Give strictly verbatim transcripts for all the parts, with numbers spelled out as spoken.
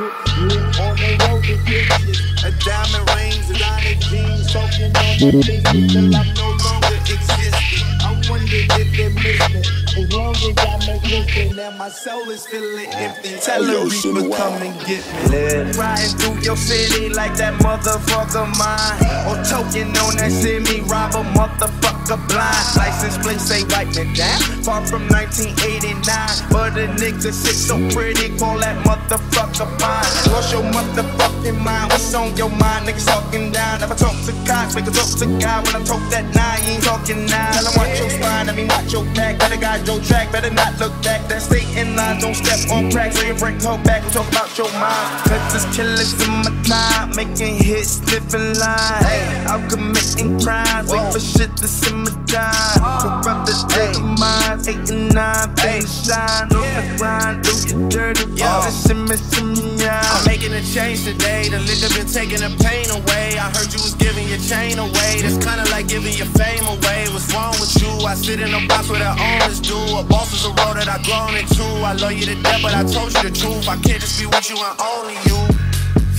Good, good, on the road to business. A diamond rings, a diamond jeans, soaking on the business till I'm no longer existing. I wonder if they're missing. As long as I'm not looking and my soul is feeling empty. Tell the people come and get me. Riding through your city like that motherfucker mine. Or choking on that semi, rob a motherfucker blind. License plates, they write me down. Far from nineteen eighty-nine. But a nigga sit so pretty, call that motherfucker mine. What's your motherfucking mind? What's on your mind? Niggas talking down. If I talk to cops, niggas talk to God. When I talk that nine, you ain't talking nine. Tell them watch your spine, I mean watch your back. Better guide your track, better not look back. That stay in line, don't step on cracks. So you break her back, we talk about your mind. Cause there's killers in my time, making hits, slipping line. Hey, I'm committing crimes, wait for shit to simmer down. Corrupt the dead of mine, eight and nine, baby shine. On the grind, do your dirty, all the simmer, simmer, yeah. I'm making a change today, the liquor been taking the pain away. I heard you was giving your chain away, that's kinda like giving your fame away. What's wrong with you? I sit in a box where the owners do. A boss is a role that I've grown into. I love you to death, but I told you the truth. I can't just be with you and only you.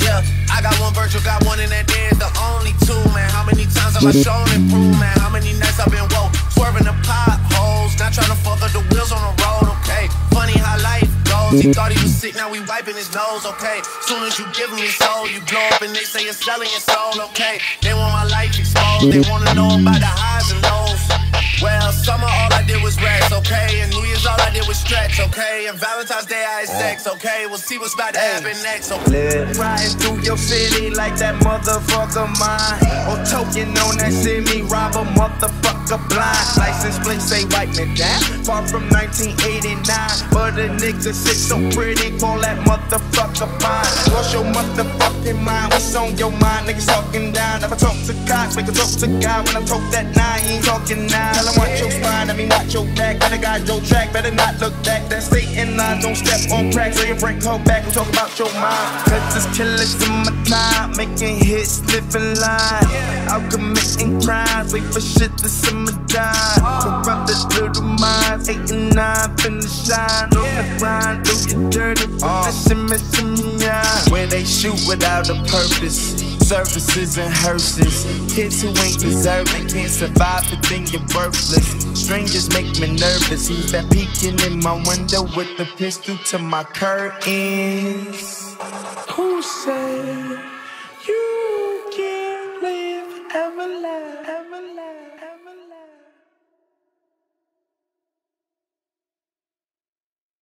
Yeah, I got one virtue, got one in that day is the only two, man. How many times have I shown and proved, man? How many nights I've been woke, swerving the potholes, not trying to fuck up the wheels on the road, okay? Funny how life goes. He thought he was sick, now we wiping his nose, okay? Soon as you give him his soul, you blow up and they say you're selling your soul, okay? They want my life exposed, they wanna know about the highs and lows. Well, summer all I did was rest, okay? And New Year's all I did was stretch, okay? And Valentine's Day I had sex, okay? We'll see what's about to happen next, okay? Riding through your city like that motherfucker mine. Or choking on that semi, rob a motherfucker blind. License plates, they wipe me down. Far from nineteen eighty-nine. But a nigga sit so pretty, call that motherfucker mine. What's your motherfucking mind? What's on your mind? Niggas talking down. If I talk to cops, niggas talk to God. When I talk that nine, you ain't talking nine. Tell 'em watch your spine, I mean watch your back. Better guide your track, better not look back. That stay in line, don't step on cracks. So you break her back, we talk about your mind. Cause there's killers in my time, making hits, living line. I'm committing crimes, wait for shit to simmer down. Corrupt the little minds, eight and nine, finish shine. On the grind, do your dirty, all the simmer, simmer, yeah. Where they shoot without a purpose, services and hearses. Kids who ain't deserving can't survive for thing you're worthless. Strangers make me nervous. He's been peeking in my window with the pistol to my curtains. Who said you can't live ever live, ever live?